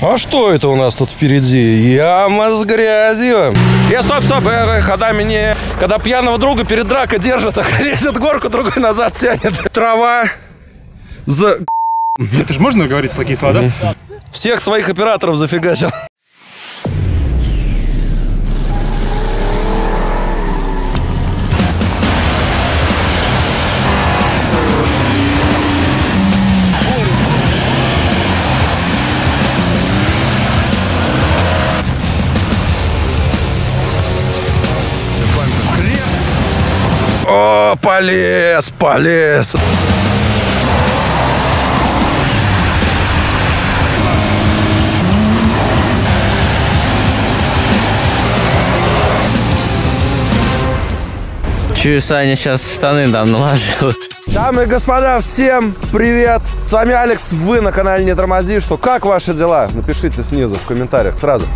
А что это у нас тут впереди? Яма с грязью. Стоп, ходами не... Когда пьяного друга перед дракой держат, а лезет горку, другой назад тянет. Трава за... Это же можно говорить такие слова, да? Всех своих операторов зафигачил. О, полез, полез. Чую, Саня сейчас в штаны там наложил. Дамы и господа, всем привет! С вами Алекс, вы на канале Не Тормози. Что, как ваши дела? Напишите снизу в комментариях сразу.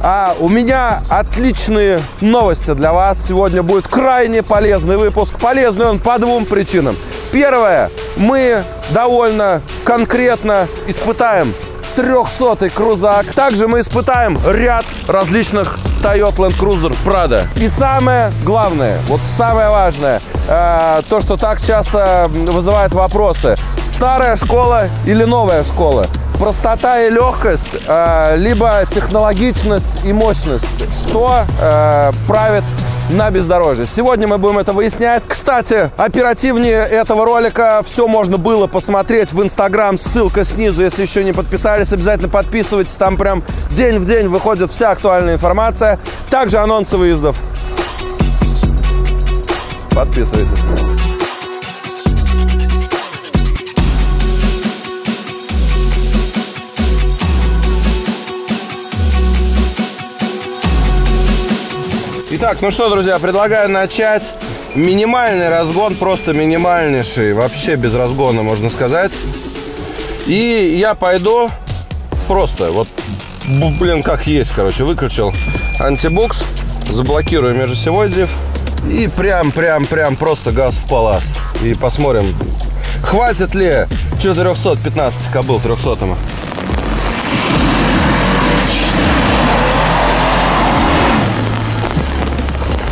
А у меня отличные новости для вас. Сегодня будет крайне полезный выпуск. Полезный он по двум причинам. Первое. Мы довольно конкретно испытаем 300-й крузак. Также мы испытаем ряд различных Toyota Land Cruiser Prado. И самое главное, вот самое важное, то, что так часто вызывает вопросы. Старая школа или новая школа? Простота и легкость, либо технологичность и мощность. Что правит на бездорожье? Сегодня мы будем это выяснять. Кстати, оперативнее этого ролика все можно было посмотреть в Инстаграм. Ссылка снизу, если еще не подписались, обязательно подписывайтесь. Там прям день в день выходит вся актуальная информация. Также анонсы выездов. Подписывайтесь. Итак, ну что, друзья, предлагаю начать. Минимальный разгон, просто минимальнейший, вообще без разгона, можно сказать. И я пойду просто, вот, блин, как есть, короче, выключил антибукс, заблокирую межосевой дифф и прям просто газ в палас. И посмотрим, хватит ли 415 кобыл 300-му.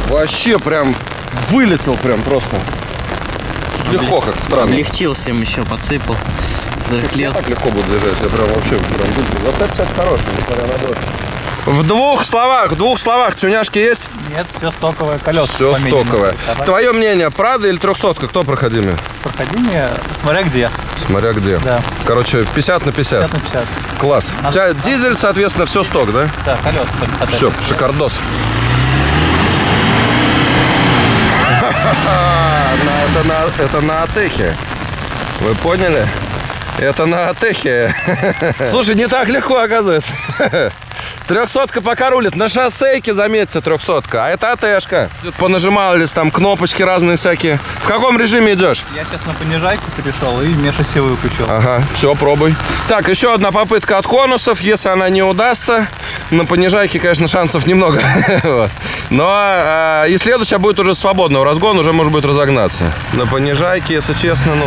Вообще прям вылетел прям просто. Легко, как странно. Облегчил всем еще, подсыпал. Я так легко буду держать, я прям вообще прям буду. Зацепся хороший, несмотря на дождь. В двух словах, тюняшки есть? Нет, все стоковое, колеса. Все стоковое. Твое мнение, Prado или 300-ка, кто проходимее? Проходимее, смотря где. Смотря где. Да. Короче, 50/50. 50/50. Класс. У тебя дизель, соответственно, все сток, да? Да, колеса только. Все, шикардос. Это на Атехе. Вы поняли? Это на Атехе. Слушай, не так легко, оказывается. 300-ка пока рулит. На шоссейке, заметьте, 300-ка. А это Атешка. Понажимались там кнопочки разные всякие. В каком режиме идешь? Я сейчас на понижайку перешел и межосевую включил. Ага, все, пробуй. Так, еще одна попытка от конусов. Если она не удастся, на понижайке, конечно, шансов немного. Вот. Но и следующая будет уже свободного разгона, уже может быть разогнаться. На понижайке, если честно, ну,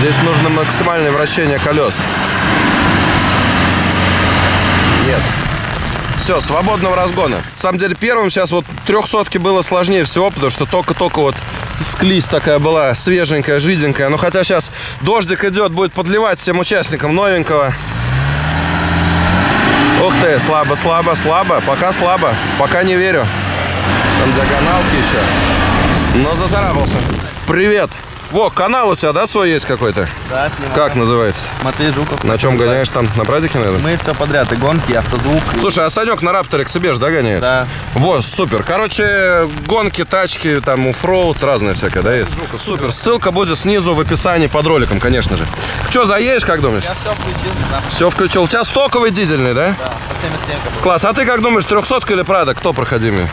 здесь нужно максимальное вращение колес. Нет. Все, свободного разгона. На самом деле первым сейчас вот 300-ки было сложнее всего, потому что только-только вот склизь такая была, свеженькая, жиденькая. Но хотя сейчас дождик идет, будет подливать всем участникам новенького. Ух ты, слабо. Пока слабо. Пока не верю. Там диагоналки еще. Но зацарапался. Привет. Во, канал у тебя, да, свой есть какой-то? Да, снимаю. Как называется? Матвей Жуков. На чем гоняешь там? На прадике, наверное? Мы все подряд. И гонки, и автозвук. Слушай, а Санек на Рапторе к себе же, да, гоняет? Да. Во, супер. Короче, гонки, тачки, там, оффроуд, разное всякое, да, есть? Жуков. Супер. Ссылка будет снизу в описании под роликом, конечно же. Че, заедешь, как думаешь? Я все включил, да. Все включил. У тебя стоковый дизельный, да? Да, по 77. Класс. А ты как думаешь, 300-ка или Prado? Кто проходимый?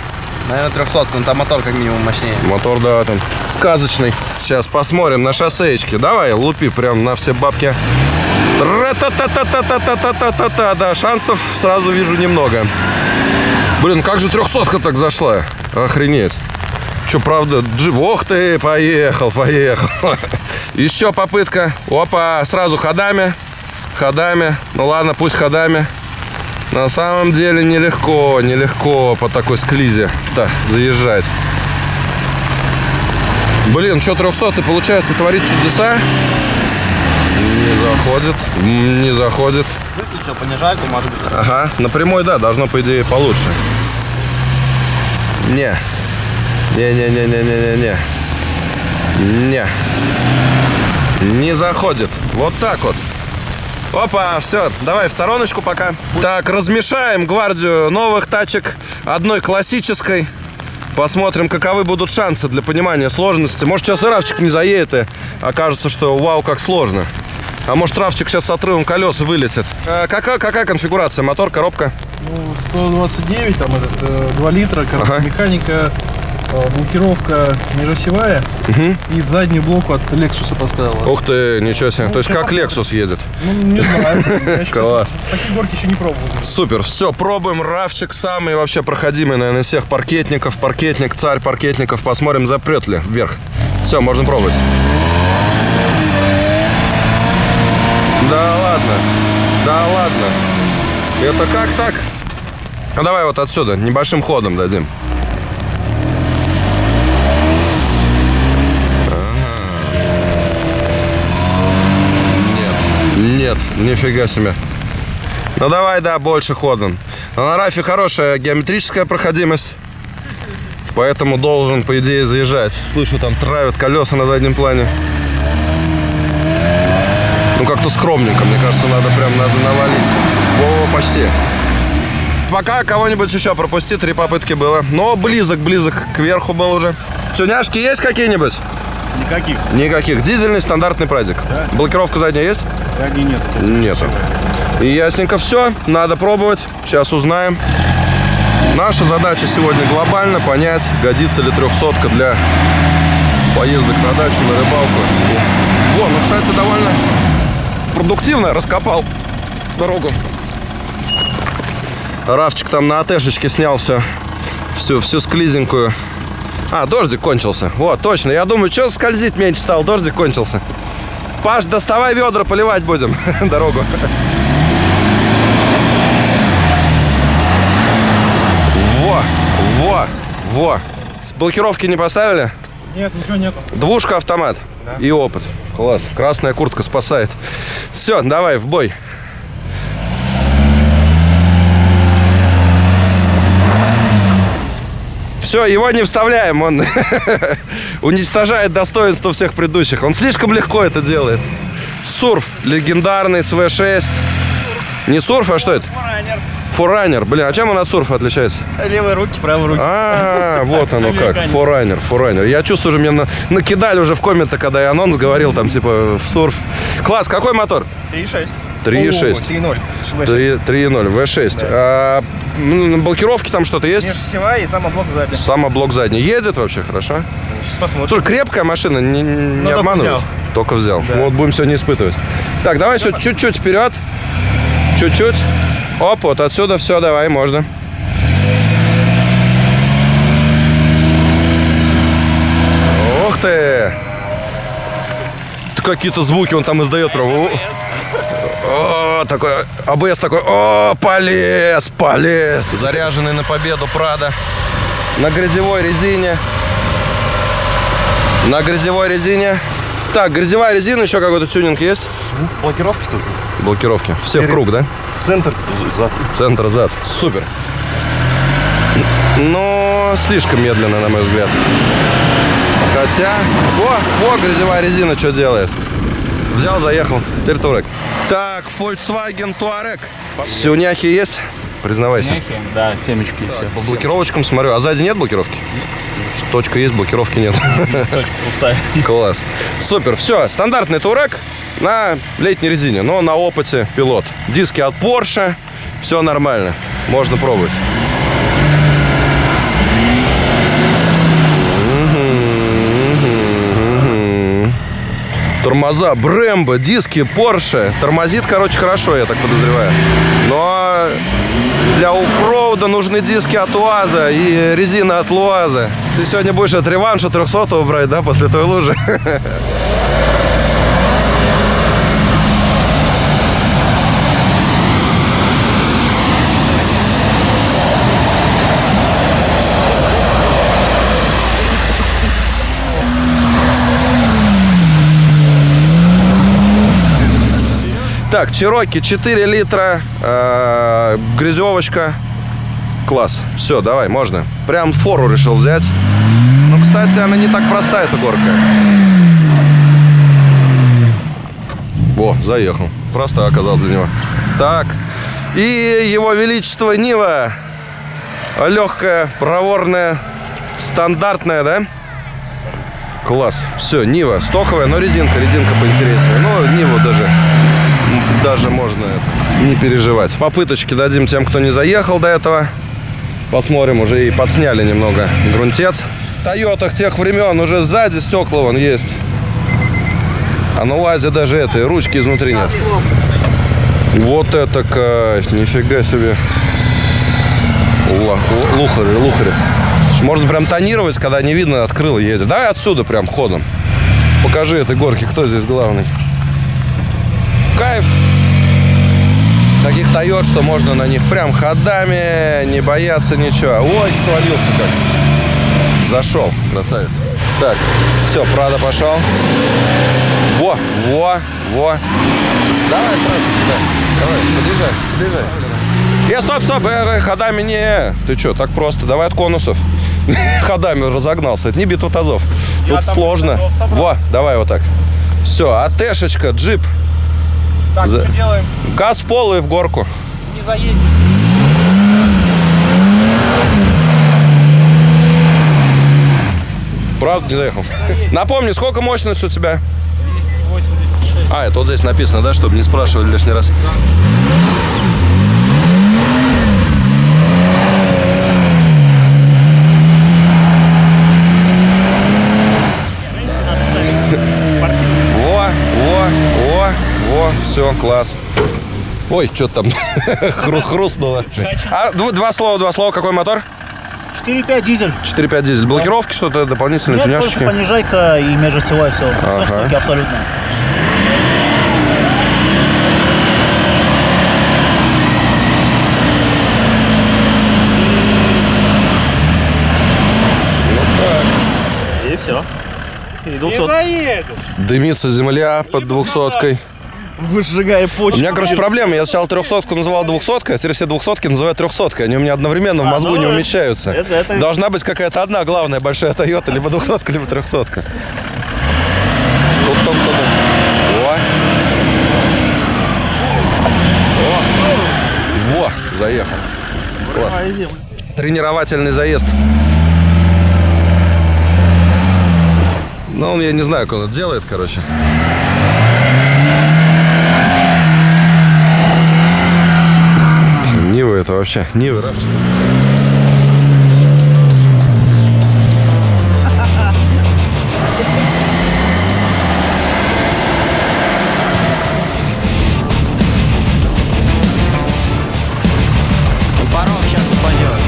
Наверное, 300, но там мотор как минимум мощнее. Мотор, да, там сказочный. Сейчас посмотрим на шоссеечке. Давай, лупи прям на все бабки. Да, шансов сразу вижу немного. Блин, как же 300-ка так зашла? Охренеть. Че, правда, джип. Ох ты, поехал. Еще попытка. Опа, сразу ходами. Ну ладно, пусть ходами. На самом деле нелегко по такой склизе так заезжать. Блин, что 300-й получается творит чудеса. Не заходит. Выключил понижайку, может быть. Ага, напрямую, да, должно, по идее, получше. Не заходит. Вот так вот. Опа, все, давай в стороночку пока. Так, размешаем гвардию новых тачек, одной классической. Посмотрим, каковы будут шансы для понимания сложности. Может, сейчас и равчик не заедет, и окажется, что вау, как сложно. А может, равчик сейчас с отрывом колес вылетит. А какая конфигурация? Мотор, коробка? Ну, 129, там этот, 2 литра, коробка, ага. Механика, блокировка межосевая. Угу. И заднюю блоку от Lexus поставила. Ух ты, ничего себе. Ну, то есть, как Lexus едет? Ну, не знаю. Класс. Такие горки еще не пробовал. Супер. Все, пробуем. Равчик самый вообще проходимый, наверное, из всех паркетников. Паркетник, царь паркетников. Посмотрим, запрет ли вверх. Все, можно пробовать. Да ладно. Да ладно. Это как так? А давай вот отсюда, небольшим ходом дадим. Нет, нифига себе. Ну давай, да, больше ходом. На Рафе хорошая геометрическая проходимость, поэтому должен, по идее, заезжать. Слышу, там травят колеса на заднем плане. Ну как-то скромненько, мне кажется, надо прям навалить. О, почти. Пока кого-нибудь еще пропусти, 3 попытки было. Но близок к верху был уже. Тюняшки есть какие-нибудь? Никаких. Никаких. Дизельный стандартный прадик. Да. Блокировка задняя есть? Задней нет. Нету. И ясненько все. Надо пробовать. Сейчас узнаем. Наша задача сегодня глобально понять, годится ли 300-ка для поездок на дачу, на рыбалку. Во, ну, кстати, довольно продуктивно раскопал дорогу. Равчик там на АТшечке снял всю склизенькую. А, дождик кончился. Вот, точно. Я думаю, что скользить меньше стал. Дождик кончился. Паш, доставай ведра, поливать будем дорогу. Во. Блокировки не поставили? Нет, ничего нету. Двушка, автомат. Да. И опыт. Класс. Красная куртка спасает. Все, давай, в бой. Все, его не вставляем, он уничтожает достоинство всех предыдущих. Он слишком легко это делает. Сурф, легендарный, с V6. Не сурф, а что это? Форранер. Форранер. Блин, а чем он от сурфа отличается? Левые руки, правые руки. А, вот оно как. Форранер. Я чувствую, что меня накидали уже в комменты, когда я анонс говорил, там типа в сурф. Класс, какой мотор? 3.6. 3.6. 3.0. V6. Да. А, блокировки там что-то есть? Межосевая и самоблок задний. Самоблок задний. Едет вообще хорошо? Сейчас посмотрим. Слушай, крепкая машина, не обманывает? Только взял. Да. Вот, будем сегодня испытывать. Так, давай еще чуть-чуть вперед. Чуть-чуть. Оп, вот отсюда все, давай, можно. Ух ты! Какие-то звуки он там издает. О, такой АБС такой. О, полез. Заряженный на победу Прада. На грязевой резине. Так, грязевая резина, еще какой-то тюнинг есть? Блокировки тут. Блокировки. Все в круг, да? Центр зад. Центр зад. Супер. Но слишком медленно, на мой взгляд. Хотя... О, грязевая резина что делает? Взял, заехал. Теперь турок. Так, Volkswagen Touareg. Сюняхи есть? Признавайся. Сюняхи, да, семечки. Так, все. По блокировочкам смотрю. А сзади нет блокировки? Нет. Точка есть, блокировки нет. Точка пустая. Класс. Супер. Все, стандартный Touareg на летней резине, но на опыте пилот. Диски от Porsche. Все нормально. Можно пробовать. Тормоза Brembo, диски Porsche. Тормозит, короче, хорошо, я так подозреваю. Но для оффроуда нужны диски от УАЗа и резина от Луаза. Ты сегодня будешь от реванша 300-го брать, да, после той лужи? Так, Чероки 4 литра, грязевочка. Класс. Все, давай, можно. Прям фору решил взять. Но, кстати, она не так простая, эта горка. Во, заехал. Просто оказалось для него. Так. И его величество Нива. Легкая, проворная, стандартная, да? Класс. Все, Нива. Стоковая, но резинка поинтереснее. Ну, Ниву даже можно не переживать. Попыточки дадим тем, кто не заехал до этого. Посмотрим, уже и подсняли немного грунтец. В Тойотах тех времен уже сзади стекла вон есть. А на УАЗе даже этой ручки изнутри нет. Вот это кайф, нифига себе. Лухари, лухари. Можно прям тонировать, когда не видно, открыл и едешь. Давай отсюда прям ходом. Покажи этой горке, кто здесь главный. Кайф таких Тойот, что можно на них прям ходами, не бояться ничего. Ой, свалился как. Зашел, красавец. Так, все, Прадо пошел. Во, во, во. Давай сразу, давай, подъезжай, подъезжай. Стоп, стоп, ходами не. Ты что, так просто, давай от конусов. Ходами разогнался, это не битва тазов. Тут сложно. Во, давай вот так. Все, АТшечка, джип. Так, что делаем? Газ в пол и в горку. Не заедет. Правда не заехал? Не. Напомни, сколько мощность у тебя? 286. А, это вот здесь написано, да, чтобы не спрашивали лишний раз. Все, класс. Ой, что там хрустнуло. А, два слова, какой мотор? 4.5 дизель. 4.5 дизель. Блокировки, что-то дополнительные тюняшечки? Нет, понижайка и межосевая, все. Ага. Все штуки абсолютно. Вот так. И все. И 200. Дымится земля под 200-кой. Выжигая почву. У меня, короче, проблема. Я сначала 300-ку называл 200-кой, а теперь все 200-ки называют 300-кой. Они у меня одновременно в мозгу не умещаются. Это... Должна быть какая-то одна главная большая Тойота, либо 200-ка, либо 300-ка. Во! Во! Заехал. Класс. Тренировательный заезд. Ну, я не знаю, как он это делает, короче. Нива это вообще, Нива. Порог сейчас упадет.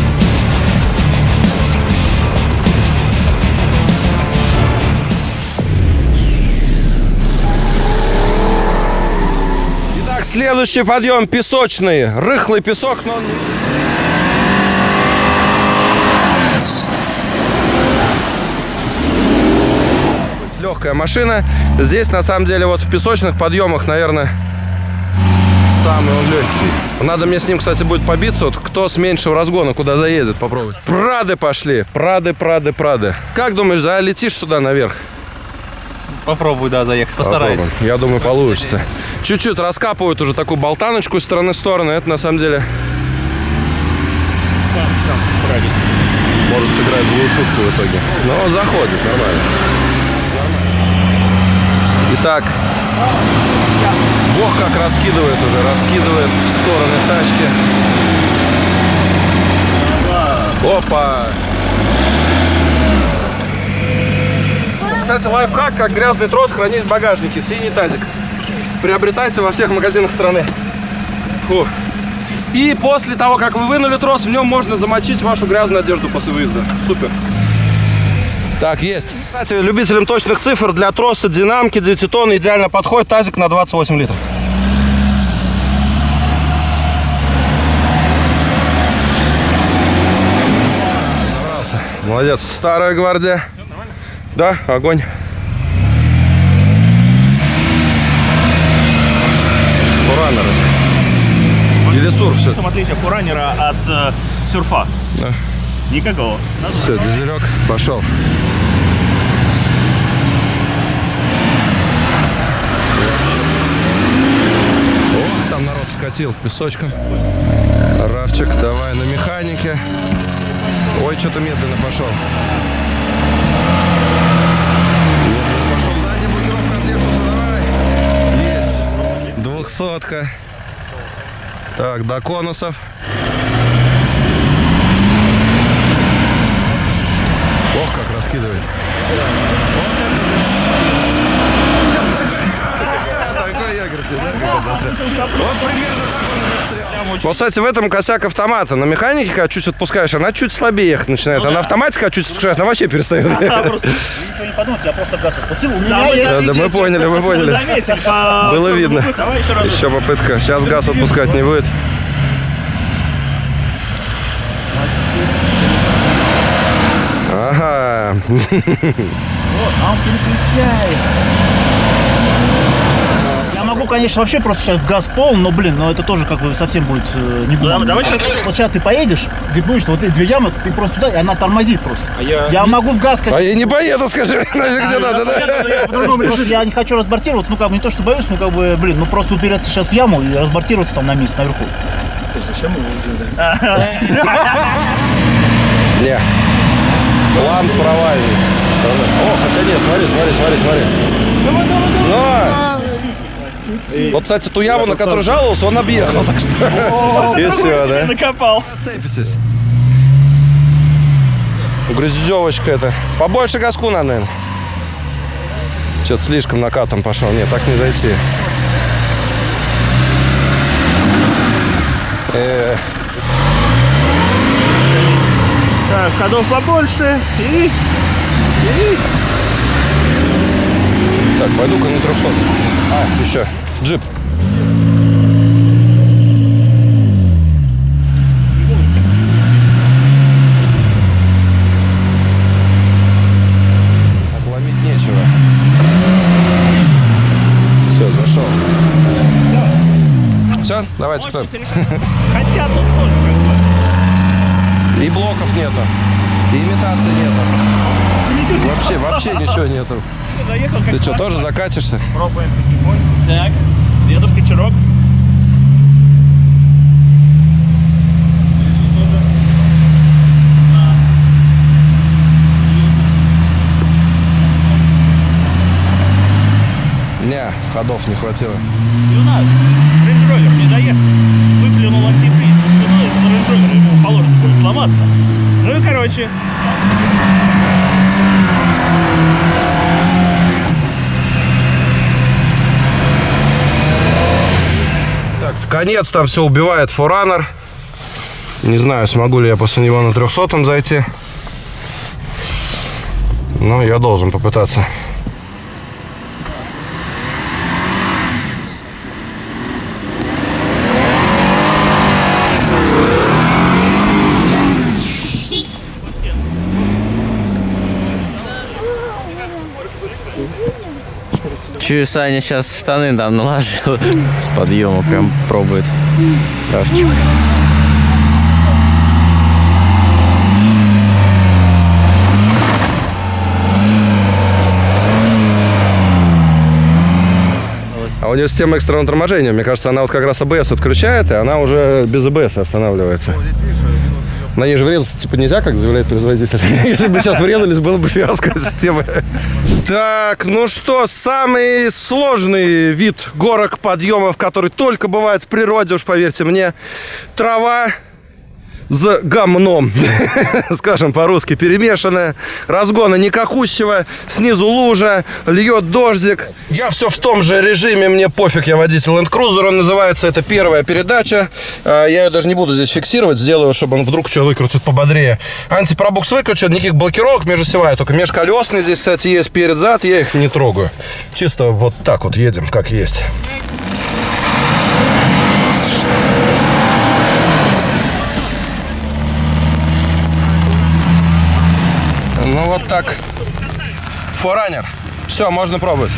Итак, следующий подъем песочный, рыхлый песок, но он... Легкая машина. Здесь, на самом деле, вот в песочных подъемах, наверное, самый он легкий. Надо мне с ним, кстати, будет побиться. Вот кто с меньшего разгона куда заедет, попробовать. Прады пошли. Прады. Как думаешь, залетишь туда наверх? Попробую, да, заехать. Постараюсь. Попробуем. Я думаю, получится. Чуть-чуть раскапывают уже такую болтаночку из стороны в сторону. Это, на самом деле... Может сыграть злую шутку в итоге. Но заходит, нормально. Итак, бог как раскидывает уже, раскидывает в стороны тачки. Опа! Кстати, лайфхак, как грязный трос хранить в багажнике. Синий тазик. Приобретайте во всех магазинах страны. Фу. И после того, как вы вынули трос, в нем можно замочить вашу грязную одежду после выезда. Супер. Так, есть. Кстати, любителям точных цифр для троса динамки 9 тонн идеально подходит тазик на 28 литров. Молодец. Старая гвардия. Все нормально? Да, огонь. Фуран сурф. В чем отличие фураннера от серфа? Да. Никакого. Надо все, дизелек пошел. О, там народ скатил песочком. Рафчик, давай на механике. Ой, что-то медленно пошел. Пошел сзади, блокировка от Лексуса, давай. Есть. 200-ка. Так, до конусов. Ох, как раскидывает. Такой ягерки, да? Вот примерно так он застрял. Вот, кстати, в этом косяк автомата. На механике, когда чуть отпускаешь, она чуть слабее ехать начинает. Ну, а да. На автомате, когда чуть отпускаешь, она вообще перестает. Да, просто, ничего не подумал, я просто газ отпустил. Да, мы поняли, мы поняли. Заметили, было видно. Давай еще раз. Еще попытка. Сейчас газ отпускать не будет. Ага. Вот, он переключает. Я могу, конечно, вообще просто сейчас газ пол, но, блин, но это тоже как бы совсем будет не гуманно. Да, давай сейчас. Вот сейчас ты поедешь, где будешь, вот эти две ямы, ты просто туда, и она тормозит просто. А я могу в газ... А я не поеду, скажи, где надо, да? Я не хочу разбортироваться, ну как бы не то, что боюсь, но как бы, блин, ну просто уберется сейчас в яму и разбортироваться там на месте, наверху. Слушай, зачем мы его взяли? Не. План провальный. О, хотя нет, смотри. Но! Вот, кстати, ту яму, на которую жаловался, он объехал. Так что... И все, да? Накопал. Грызевочка это. Побольше газку надо, наверное. Что-то слишком накатом пошел. Нет, так не зайти. Так, ходов побольше и... Так, пойду-ка на 300. А, еще. Джип. Отломить нечего. Все, зашел. Все, давайте кто. Хотя тут тоже как бы. И блоков нету, и имитации нету. Вообще ничего нету. Ты что, тоже закатишься? Пробуем. Так, еду в кочерок. Не, ходов не хватило. И у нас Range Rover не доехал. Выплюнул антифриз. Range Rover ему положено будет сломаться. Ну и короче. Так, в конец там все убивает Forerunner. Не знаю, смогу ли я после него на 300-м зайти. Но я должен попытаться. Чую, Саня сейчас в штаны там наложил. С подъема прям пробует. Равчик. А у нее система экстренного торможения. Мне кажется, она вот как раз АБС отключает, и она уже без АБС останавливается. На ней же врезаться типа нельзя, как заявляет производитель. Если бы сейчас врезались, было бы фиаско системы. Так, ну что, самый сложный вид горок, подъемов, который только бывает в природе, уж поверьте мне, трава с гомном, скажем по-русски, перемешанная, разгона никакущего, снизу лужа, льет дождик. Я все в том же режиме, мне пофиг, я водитель Land Cruiser, он называется, это первая передача, я ее даже не буду здесь фиксировать, сделаю, чтобы он вдруг что выкрутит пободрее. Антипробукс выключен, никаких блокировок межосевая, только межколесные здесь, кстати, есть перед-зад, я их не трогаю. Чисто вот так вот едем, как есть. Ну вот так. Forerunner. Все, можно пробовать.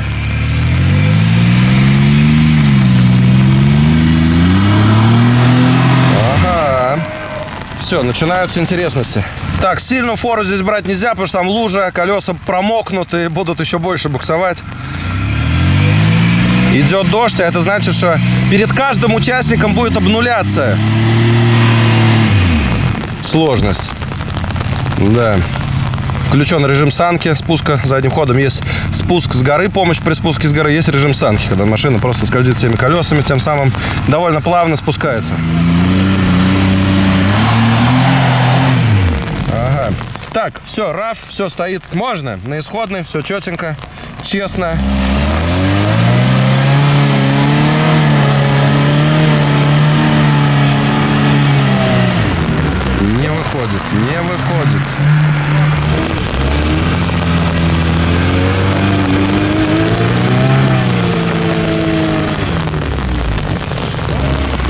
все, начинаются интересности. Так, сильную фору здесь брать нельзя, потому что там лужа, колеса промокнут и будут еще больше буксовать. Идет дождь, а это значит, что перед каждым участником будет обнуляться. Сложность. Да. Включен режим санки, спуска задним ходом. Есть спуск с горы, помощь при спуске с горы. Есть режим санки, когда машина просто скользит всеми колесами, тем самым довольно плавно спускается. Ага. Так, все, раф, все стоит. Можно на исходной, все четенько, честно. Не выходит, не выходит.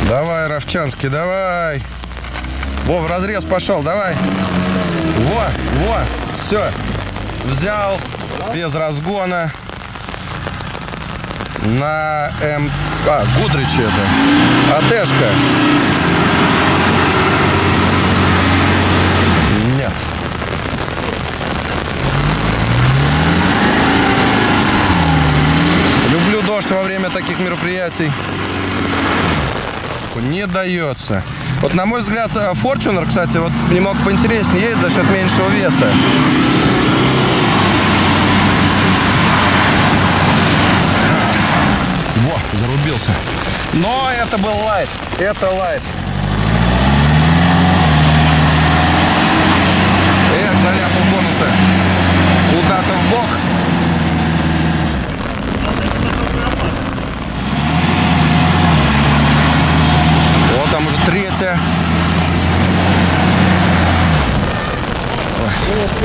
Давай, Равчанский, давай. Во, в разрез пошел, давай. Во, во, все. Взял, без разгона. На М... А, Гудрич это. АТшка. Нет. Люблю дождь во время таких мероприятий. Не дается. Вот, на мой взгляд, Fortuner, кстати, вот немного поинтереснее едет за счет меньшего веса. Во, зарубился. Но это был лайт. Это лайт. Эх, заляпал бонусы. Куда-то в бок. Там уже третья.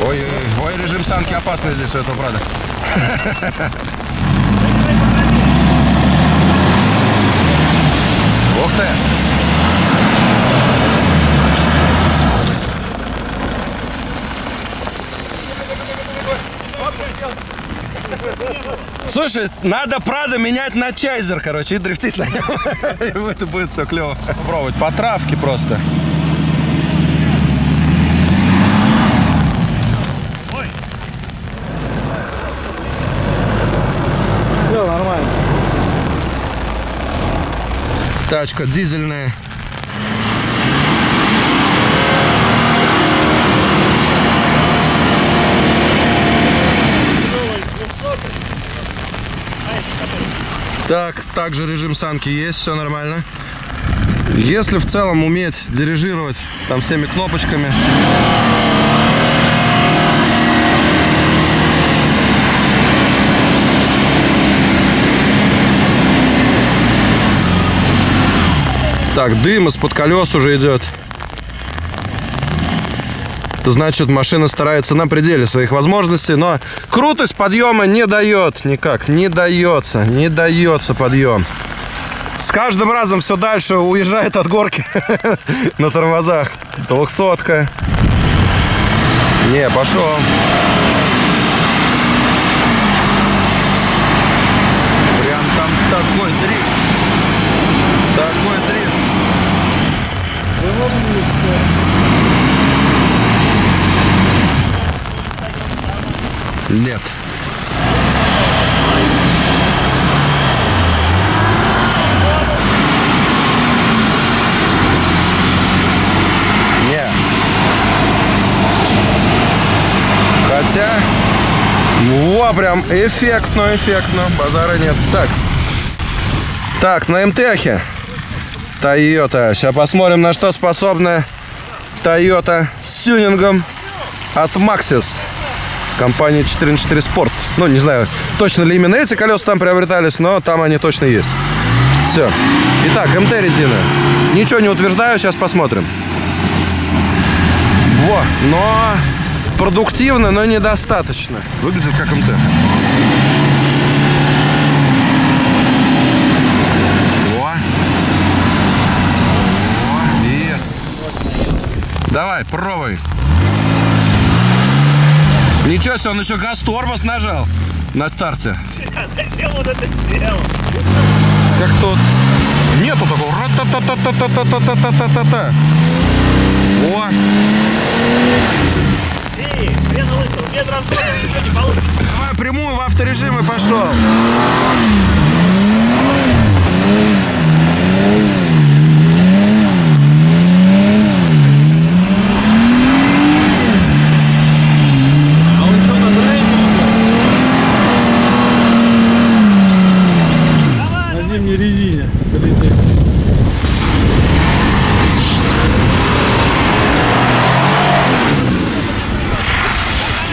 Ой-ой-ой, режим санки опасный здесь у этого Прада. Ух ты! Слушай, надо Прадо менять на Чайзер, короче, и дрифтить на нем. Это будет все клево. Попробовать по травке просто. Все нормально. Тачка дизельная. Так, также режим санки есть, все нормально. Если в целом уметь дирижировать там всеми кнопочками. Так, дым из-под колес уже идет. Это значит, машина старается на пределе своих возможностей, но крутость подъема не дает никак, не дается подъем. С каждым разом все дальше уезжает от горки на тормозах. 200-ка. Не, пошел. Прям там такой дрифт. Такой дрифт. Нет. Нет. Хотя... Во, прям эффектно. Базара нет. Так. Так, на МТХе. Toyota. Сейчас посмотрим, на что способна Toyota с тюнингом от Maxxis. Компания 4x4 Sport. Ну, не знаю, точно ли именно эти колеса там приобретались, но там они точно есть. Все. Итак, МТ-резина. Ничего не утверждаю, сейчас посмотрим. Во, но продуктивно, но недостаточно. Выглядит как МТ. Во. Во. Yes. Давай, пробуй. Ничего себе, он еще газ-тормоз нажал на старте. Зачем он это сделал? Как тут? Нету такого. Во! Эй, хрен лысел, без разбора ничего не получится. Давай прямую в авторежим и пошел.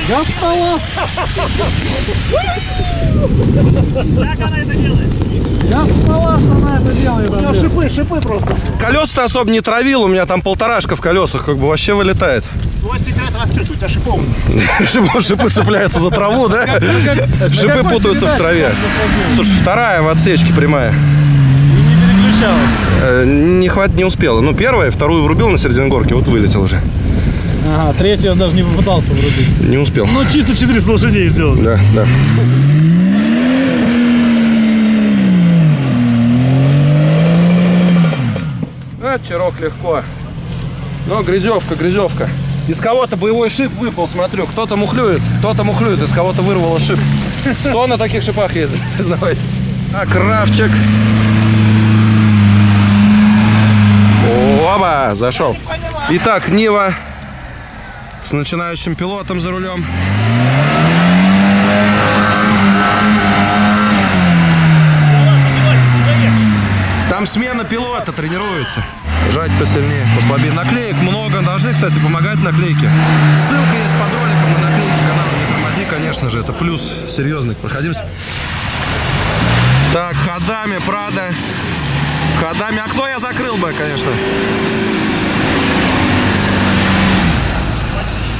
Гафталас! Как она это делает? Гафталас она это делает. У нее шипы, шипы просто. Колеса-то особо не травил, у меня там полторашка в колесах, как бы вообще вылетает. Твой секрет раскрыт, у тебя шипов. Шипы цепляются за траву, да? Шипы путаются в траве. Слушай, вторая в отсечке прямая. И не переключалась? Не успела. Ну, первая, вторую врубил на середине горки, вот вылетел уже. Ага, третью он даже не попытался врубить. Не успел. Ну, чисто 400 лошадей сделал. Да, да. А, чирок легко. Но грязевка, грязевка. Из кого-то боевой шип выпал, смотрю. Кто-то мухлюет, из кого-то вырвало шип. Кто на таких шипах ездит, признавайтесь. А, кравчик. Оба, зашел. Итак, Нива. С начинающим пилотом за рулем. Там смена пилота тренируется. Жать посильнее, послабее. Наклеек много. Должны, кстати, помогать наклейки. Ссылка есть под роликом на наклейки канала «Не тормози». Конечно же, это плюс серьезный. Проходимся. Так, ходами, Прада. Ходами. Окно я закрыл бы, конечно.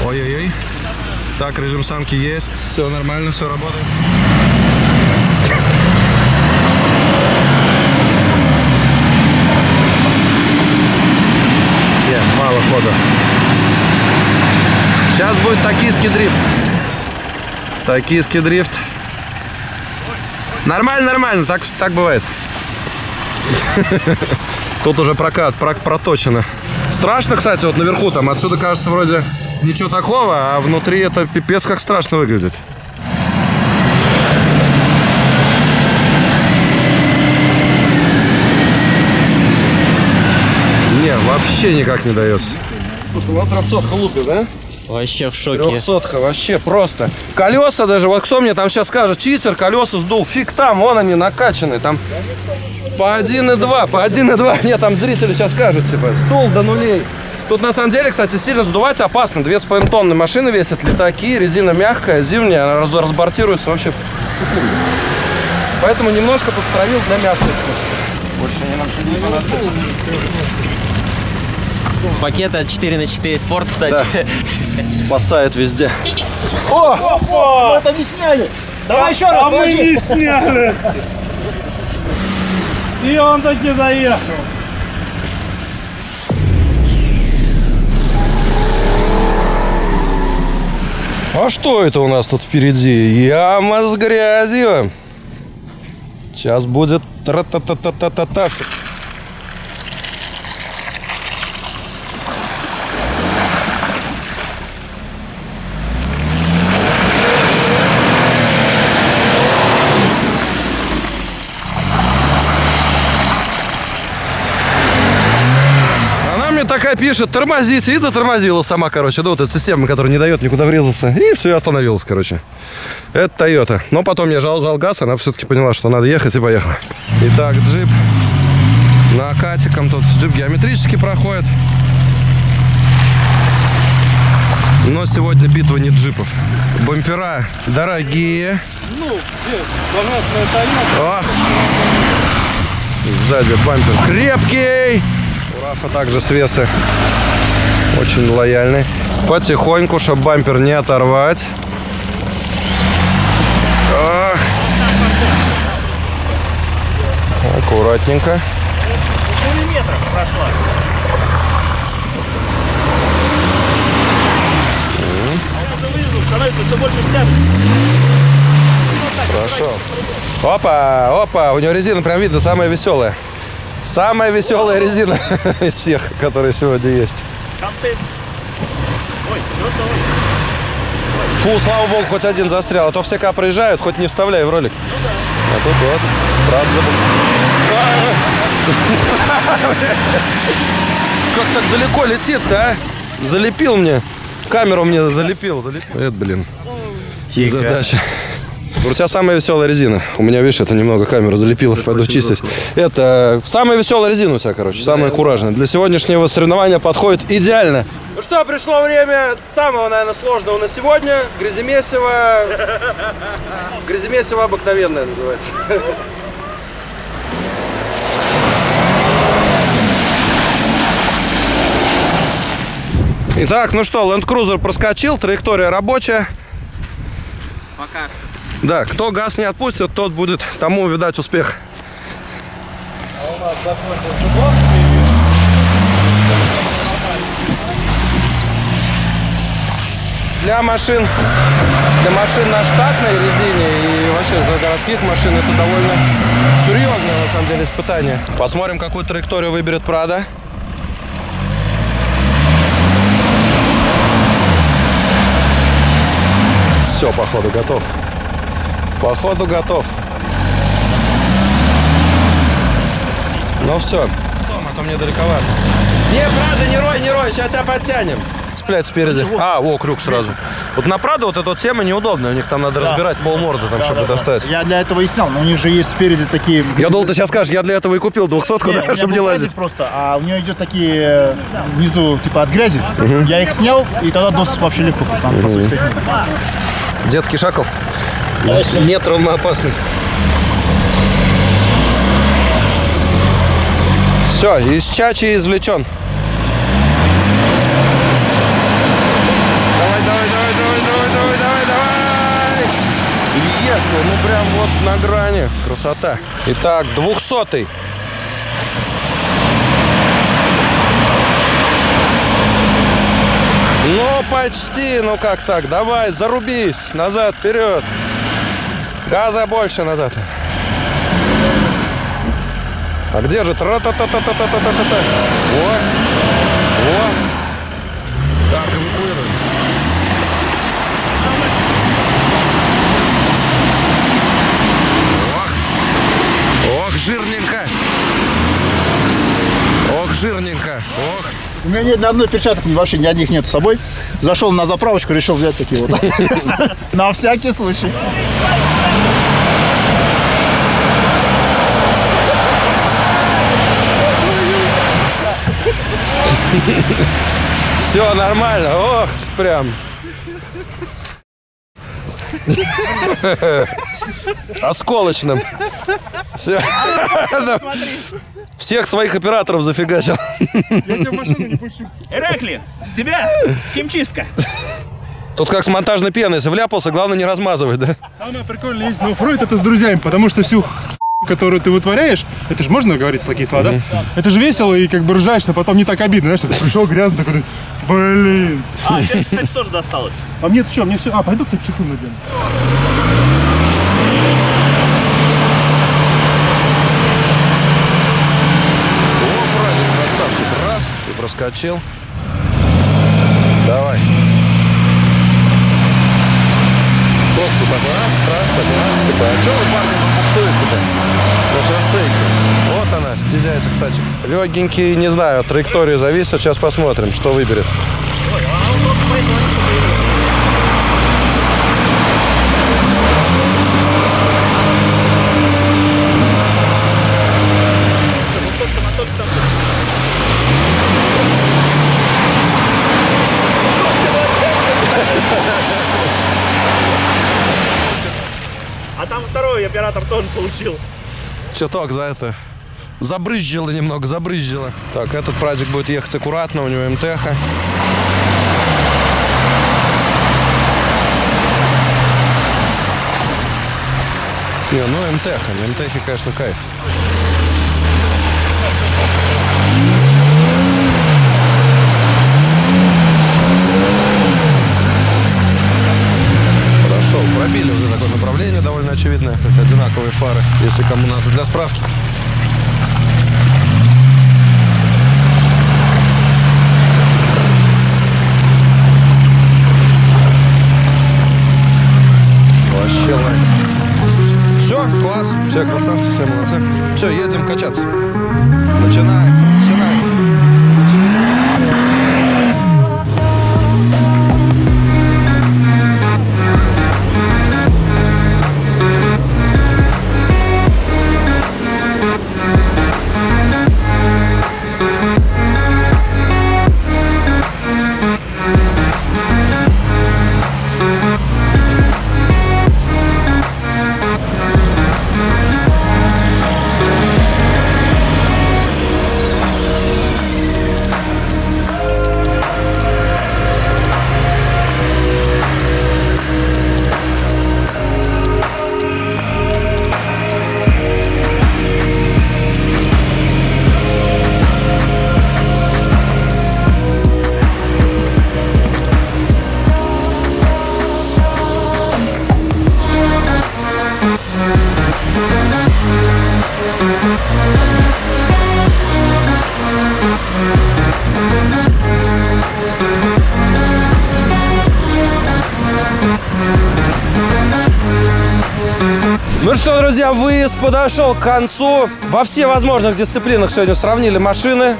Ой-ой-ой. Так, режим самки есть. Все нормально, все работает. Нет, мало хода. Сейчас будет токийский дрифт. Токийский дрифт. Нормально, нормально. Так бывает. Тут уже прокат, проточено. Страшно, кстати, вот наверху там. Отсюда кажется вроде... Ничего такого, а внутри это пипец как страшно выглядит. Не, вообще никак не дается. Слушай, ну 300-ка лупит, да? Вообще в шоке. 300-ка, вообще просто. Колеса даже, вот кто мне там сейчас скажет, читер, колеса сдул, фиг там, вон они накачаны, там по 1,2, по 1,2, мне там зрители сейчас скажут, типа, стул до нулей. Тут на самом деле, кстати, сильно задувать опасно. 2,5 тонны машины весят, летаки, резина мягкая, зимняя, она разбортируется вообще секунду. Поэтому немножко подстранил для мягкости. Больше не нам сильно понадобится. Пакет от 4х4 спорт, кстати. Да. Спасает везде. О! Мы это не сняли! Давай еще раз! А мы не сняли! И он тут не заехал. А что это у нас тут впереди? Яма с грязью. Сейчас будет тра-та-та-та-та-та-та. Такая пишет, тормозите, и затормозила сама, короче. Да, вот эта система, которая не дает никуда врезаться. И все, и остановилась, короче. Это Toyota. Но потом я жал газ, она все-таки поняла, что надо ехать, и поехала. Итак, джип накатиком. Тут джип геометрически проходит. Но сегодня битва не джипов. Бампера дорогие. Ну, сзади бампер крепкий. А также свесы очень лояльны. Потихоньку, чтобы бампер не оторвать. Ах. Аккуратненько. Прошел. Опа, опа, у него резина прям видно, самая веселая. Самая веселая резина из всех, которые сегодня есть. Фу, слава богу, хоть один застрял, а то все ка проезжают, хоть не вставляй в ролик. Ну да. А тут вот, брат забыл. Как так далеко летит-то, а? Залепил мне. Камеру мне залепил. Это, блин, задача. У тебя самая веселая резина. У меня, видишь, это немного камеру залепило, пойду чистить. Это самая веселая резина у тебя, короче, самая куражная. Для сегодняшнего соревнования подходит идеально. Ну что, пришло время самого, наверное, сложного на сегодня. Гряземесиво. Гряземесиво обыкновенное называется. Итак, ну что, Land Cruiser проскочил, траектория рабочая. Пока. Да, кто газ не отпустит, тот будет, тому, видать, успех. А у нас закончился мост. Для машин на штатной резине и вообще за городских машин это довольно серьезное, на самом деле, испытание. Посмотрим, какую траекторию выберет Prado. Все, походу готов. Походу готов. Ну все. А то мне далековато. Не, Prado, не рой, сейчас тебя подтянем. Цеплять спереди. А, о, крюк сразу. Вот на Prado вот эта тема неудобная. У них там надо разбирать полморда, там, чтобы достать. Я для этого и снял, но у них же есть спереди такие... Я думал, ты сейчас скажешь, я для этого и купил 200-ку, да, чтобы не лазить. Просто, а у нее идет такие внизу, типа, от грязи. Я их снял, и тогда доступ вообще легко. Детский Шаков. Не травмоопасный. Все, из чачи извлечен. Давай. Если, ну прям вот на грани. Красота. Итак, 200-й. Ну, почти, ну как так, давай, зарубись, назад, вперед, газа больше назад. А где же? Во, так, эвакуируем. Ох, жирненько, ох, жирненько, ох. У меня ни одной перчаток, вообще ни одних нет с собой. Зашел на заправочку, решил взять такие вот. На всякий случай. Все нормально. Ох, прям. Осколочным. Все. Всех своих операторов зафигачил. Я тебя в машину не пущу. Иракли, с тебя химчистка. Тут как с монтажной пеной, если вляпался, главное не размазывать, да? Самое прикольное есть на оффроид это с друзьями, потому что всю которую ты вытворяешь, это же можно говорить такие слова, да? Это же весело и как бы ржаешь, но потом не так обидно, знаешь, что ты пришел грязно, такой, блин. А, тебе, кстати, тоже досталось. А мне-то что, мне все... А, пойду, кстати, чеку надену. Проскочил. Давай. Просто так раз, такой. А что вы, парни, буксуете-то? На шоссейке. Вот она, стезя этих тачек. Легенький, не знаю, траектория зависит. Сейчас посмотрим, что выберет. Оператор тоже получил. Чуток за это. Забрызжило немного, забрызжило. Так, этот прадик будет ехать аккуратно, у него МТХ. Не, ну МТХ, на МТХе, конечно, кайф. Пробили уже такое направление, довольно очевидное, хотя одинаковые фары, если кому надо для справки. Все красавцы, все молодцы. Все, едем качаться. Начинаем. Ну что, друзья, выезд подошел к концу. Во всевозможных дисциплинах сегодня сравнили машины.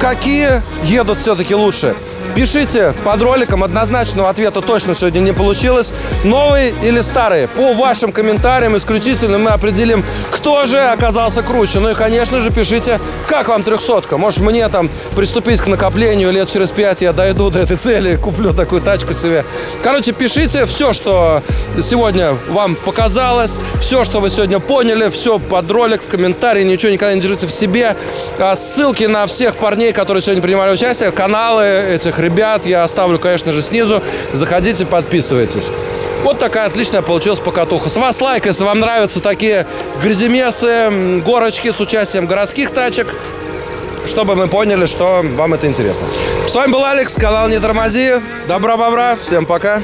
Какие едут все-таки лучше? Пишите под роликом, однозначного ответа точно сегодня не получилось. Новые или старые? По вашим комментариям исключительно мы определим, кто же оказался круче. Ну и, конечно же, пишите, как вам 300-ка. Может, мне там приступить к накоплению, лет через 5 я дойду до этой цели, куплю такую тачку себе. Короче, пишите все, что сегодня вам показалось, все, что вы сегодня поняли, все под ролик, в комментарии, ничего никогда не держите в себе. Ссылки на всех парней, которые сегодня принимали участие, каналы этих ребят я оставлю, конечно же, снизу. Заходите, подписывайтесь. Вот такая отличная получилась покатуха. С вас лайк, если вам нравятся такие гряземесы, горочки с участием городских тачек, чтобы мы поняли, что вам это интересно. С вами был Алекс, канал «Не тормози». Добра-бобра, всем пока.